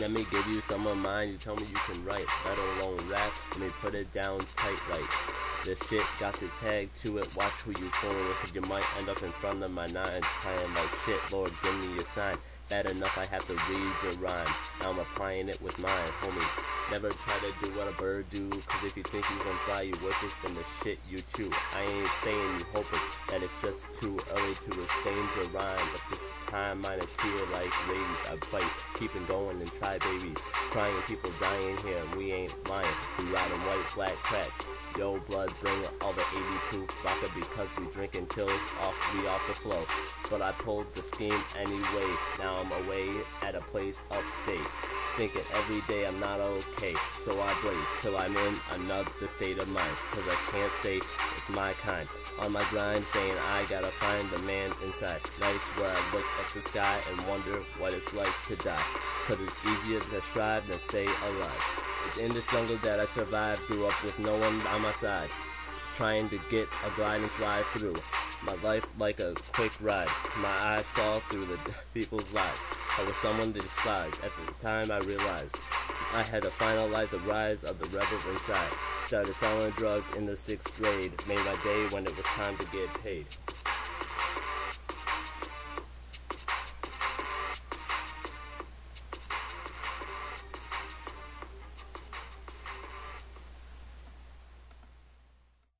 Let me give you some of mine. You tell me you can write, let alone rap. Let me put it down tight like the shit got the tag to it. Watch who you fooling with, 'cause you might end up in front of my nines playing like shit. Lord, give me your sign. Bad enough I have to read your rhyme. Now I'm applying it with mine, homie. Never try to do what a bird do, 'cause if you think you can fly, you worthless than the shit you chew. I ain't saying you hopeless, that it's just too early to exchange your rhyme. But this time mine is here like ladies. I fight, keepin' going and try, baby. Crying people dying here, we ain't lying. We riding white flat cracks. Yo, blood, bring all the 80 proof vodka, because we drink until it's off, we off the flow. But I pulled the scheme anyway. Now I'm away at a place upstate, thinking every day I'm not okay. So I blaze till I'm in another state of mind, 'cause I can't stay with my kind. On my grind, saying I gotta find the man inside. Nights where I look at the sky and wonder what it's like to die, 'cause it's easier to strive than stay alive. It's in this jungle that I survived, grew up with no one on my side, trying to get a glide and slide through. My life like a quick ride, my eyes saw through the people's lies. I was someone to despise. At the time I realized I had to finalize the rise of the rebel inside. Started selling drugs in the 6th grade, made my day when it was time to get paid.